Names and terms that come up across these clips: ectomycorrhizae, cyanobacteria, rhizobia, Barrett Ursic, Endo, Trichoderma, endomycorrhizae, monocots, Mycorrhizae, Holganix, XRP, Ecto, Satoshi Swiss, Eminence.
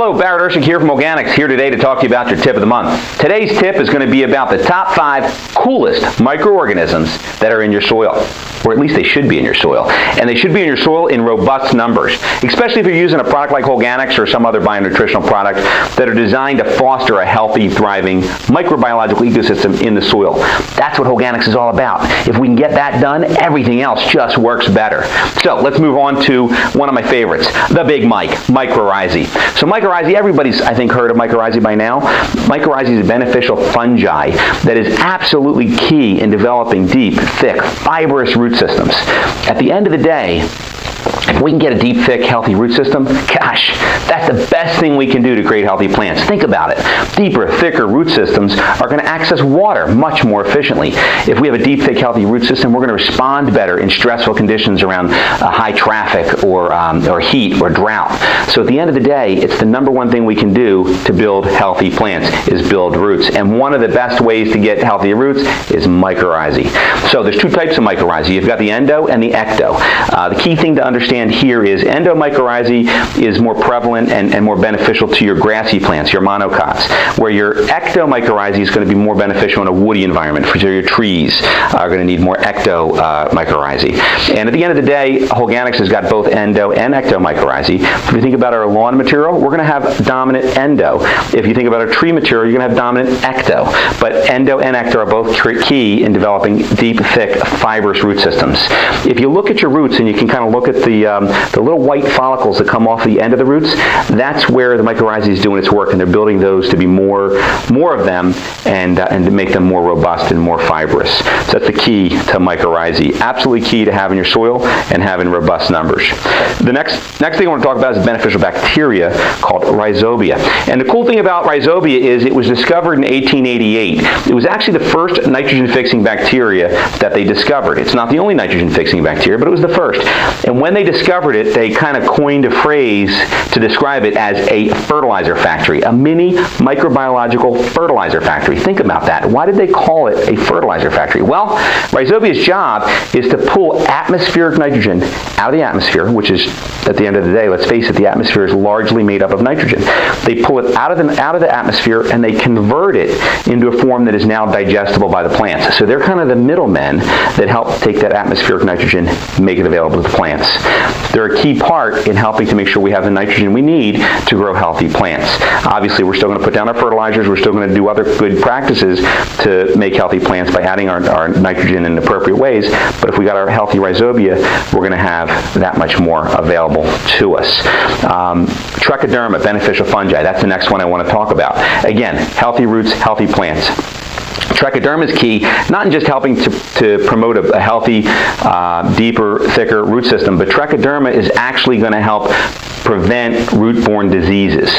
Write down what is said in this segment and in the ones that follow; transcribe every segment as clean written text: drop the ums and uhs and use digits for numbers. Hello, Barrett Ursic here from Holganix, here today to talk to you about your tip of the month. Today's tip is going to be about the top 5 coolest microorganisms that are in your soil, or at least they should be in your soil. And they should be in your soil in robust numbers, especially if you're using a product like Holganix or some other bionutritional product that are designed to foster a healthy, thriving microbiological ecosystem in the soil. That's what Holganix is all about. If we can get that done, everything else just works better. So let's move on to one of my favorites, the big Mike, Mycorrhizae. So Mycorrhizae, everybody's, I think, heard of Mycorrhizae by now. Mycorrhizae is a beneficial fungi that is absolutely key in developing deep, thick, fibrous root systems. At the end of the day, if we can get a deep, thick, healthy root system, gosh, that's the best thing we can do to create healthy plants. Think about it. Deeper, thicker root systems are going to access water much more efficiently. If we have a deep, thick, healthy root system, we're going to respond better in stressful conditions around high traffic or heat or drought. So at the end of the day, it's the #1 thing we can do to build healthy plants is build roots. And one of the best ways to get healthy roots is mycorrhizae. So there's two types of mycorrhizae. You've got the endo and the ecto. The key thing to understand here is endomycorrhizae is more prevalent and more beneficial to your grassy plants, your monocots, where your ectomycorrhizae is going to be more beneficial in a woody environment. For your trees are going to need more ectomycorrhizae. And at the end of the day, Holganix has got both endo and ectomycorrhizae. If you think about our lawn material, we're going to have dominant endo. If you think about our tree material, you're going to have dominant ecto. But endo and ecto are both key in developing deep, thick, fibrous root systems. If you look at your roots, and you can kind of look at the little white follicles that come off the end of the roots, that's where the mycorrhizae is doing its work, and they're building those to be more of them and to make them more robust and more fibrous. So that's the key to mycorrhizae. Absolutely key to have in your soil and have in robust numbers. The next thing I want to talk about is a beneficial bacteria called rhizobia. And the cool thing about rhizobia is it was discovered in 1888. It was actually the first nitrogen-fixing bacteria that they discovered. It's not the only nitrogen-fixing bacteria, but it was the first. And when they discovered it, they kind of coined a phrase to describe it as a fertilizer factory, a mini microbiological fertilizer factory. Think about that. Why did they call it a fertilizer factory? Well, rhizobia's job is to pull atmospheric nitrogen out of the atmosphere, which is, at the end of the day, let's face it, the atmosphere is largely made up of nitrogen. They pull it out of the atmosphere, and they convert it into a form that is now digestible by the plants. So they're kind of the middlemen that help take that atmospheric nitrogen, make it available to the plants. They're a key part in helping to make sure we have the nitrogen we need to grow healthy plants. Obviously, we're still going to put down our fertilizers. We're still going to do other good practices to make healthy plants by adding our nitrogen in appropriate ways. But if we got our healthy rhizobia, we're going to have that much more available to us. Trichoderma, beneficial fungi, that's the next one I want to talk about. Again, healthy roots, healthy plants. Trichoderma is key, not in just helping to promote a healthy, deeper, thicker root system, but trichoderma is actually going to help prevent root-borne diseases.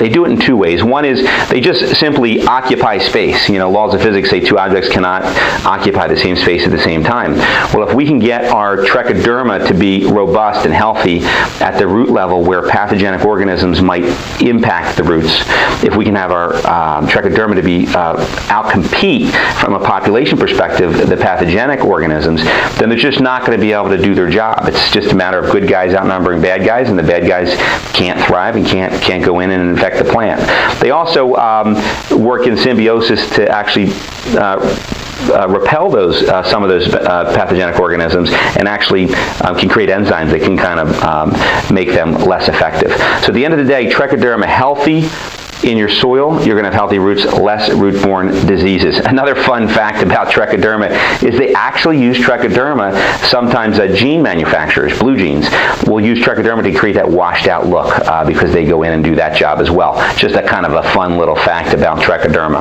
They do it in two ways. One is they just simply occupy space. You know, laws of physics say two objects cannot occupy the same space at the same time. Well, if we can get our trichoderma to be robust and healthy at the root level where pathogenic organisms might impact the roots, if we can have our trichoderma to be outcompete from a population perspective the pathogenic organisms, then they're just not going to be able to do their job. It's just a matter of good guys outnumbering bad guys, and the bad guys can't thrive and can't go in and infect the plant. They also work in symbiosis to actually repel those some of those pathogenic organisms, and actually can create enzymes that can kind of make them less effective. So at the end of the day, trichoderma healthy in your soil, you're going to have healthy roots, less root-borne diseases. Another fun fact about trichoderma is they actually use trichoderma. Sometimes gene manufacturers, blue jeans, will use trichoderma to create that washed-out look because they go in and do that job as well. Just a kind of a fun little fact about trichoderma.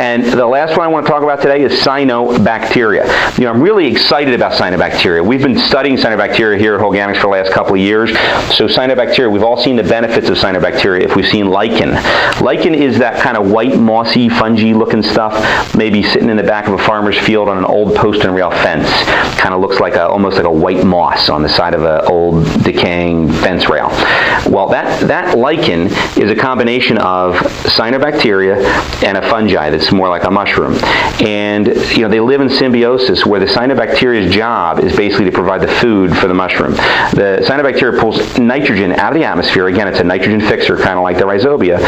And the last one I want to talk about today is cyanobacteria. You know, I'm really excited about cyanobacteria. We've been studying cyanobacteria here at Holganix for the last couple of years. So cyanobacteria, we've all seen the benefits of cyanobacteria if we've seen lichen. Lichen is that kind of white, mossy, fungi-looking stuff, maybe sitting in the back of a farmer's field on an old post and rail fence. Kind of looks like almost like a white moss on the side of an old, decaying fence rail. Well, that lichen is a combination of cyanobacteria and a fungi that's more like a mushroom. And you know, they live in symbiosis where the cyanobacteria's job is basically to provide the food for the mushroom. The cyanobacteria pulls nitrogen out of the atmosphere. Again, it's a nitrogen fixer, kind of like the rhizobia,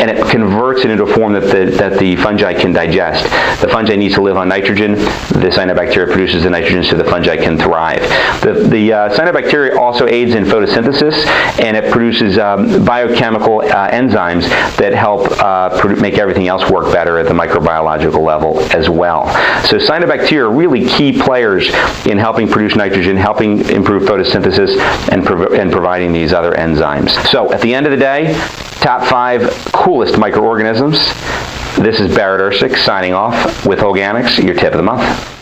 and it converts it into a form that the fungi can digest. The fungi needs to live on nitrogen. The cyanobacteria produces the nitrogen so the fungi can thrive. The cyanobacteria also aids in photosynthesis, and it produces biochemical enzymes that help make everything else work better at the microbiological level as well. So cyanobacteria are really key players in helping produce nitrogen, helping improve photosynthesis, and providing these other enzymes. So at the end of the day, top 5 coolest microorganisms. This is Barrett Ursic signing off with Holganix, your tip of the month.